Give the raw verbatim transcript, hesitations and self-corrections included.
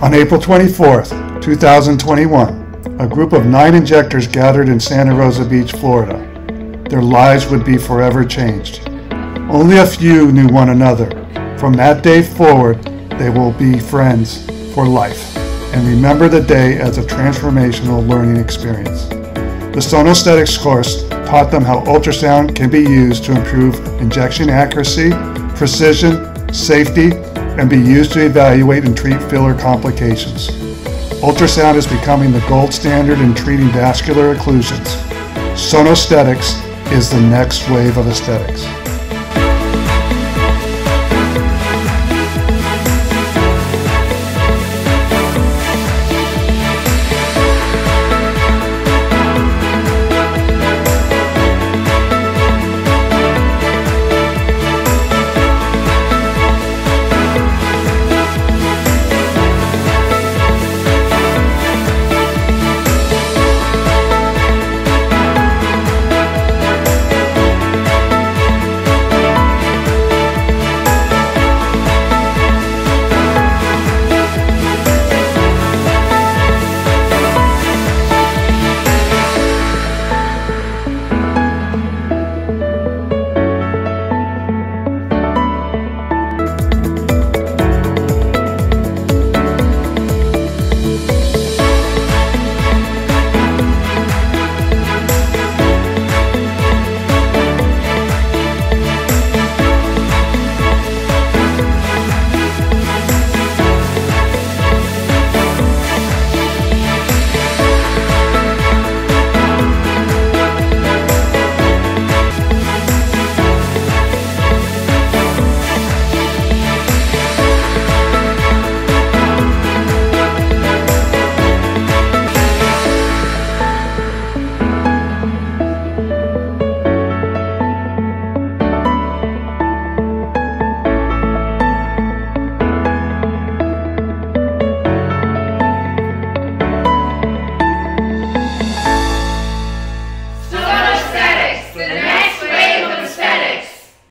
On April twenty-fourth, two thousand twenty-one, a group of nine injectors gathered in Santa Rosa Beach, Florida. Their lives would be forever changed. Only a few knew one another. From that day forward, they will be friends for life and remember the day as a transformational learning experience. The Sonosthetics course taught them how ultrasound can be used to improve injection accuracy, precision, safety, and be used to evaluate and treat filler complications. Ultrasound is becoming the gold standard in treating vascular occlusions. Sonosthetics is the next wave of aesthetics.